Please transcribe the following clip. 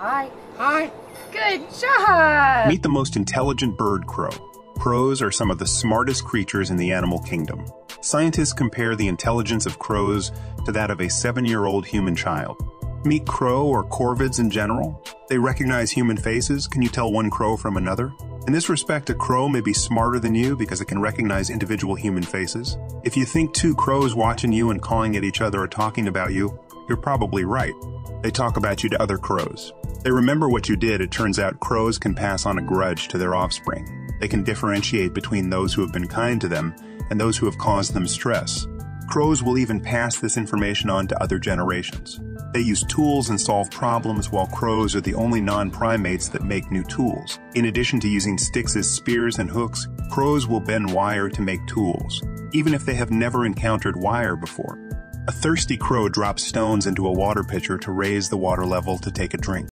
Hi. Hi. Good job! Meet the most intelligent bird, crow. Crows are some of the smartest creatures in the animal kingdom. Scientists compare the intelligence of crows to that of a 7-year-old human child. Meet crow or corvids in general. They recognize human faces. Can you tell one crow from another? In this respect, a crow may be smarter than you because it can recognize individual human faces. If you think two crows watching you and calling at each other or talking about you, you're probably right. They talk about you to other crows. They remember what you did. It turns out crows can pass on a grudge to their offspring. They can differentiate between those who have been kind to them and those who have caused them stress. Crows will even pass this information on to other generations. They use tools and solve problems, while crows are the only non-primates that make new tools. In addition to using sticks as spears and hooks, crows will bend wire to make tools, even if they have never encountered wire before. A thirsty crow drops stones into a water pitcher to raise the water level to take a drink.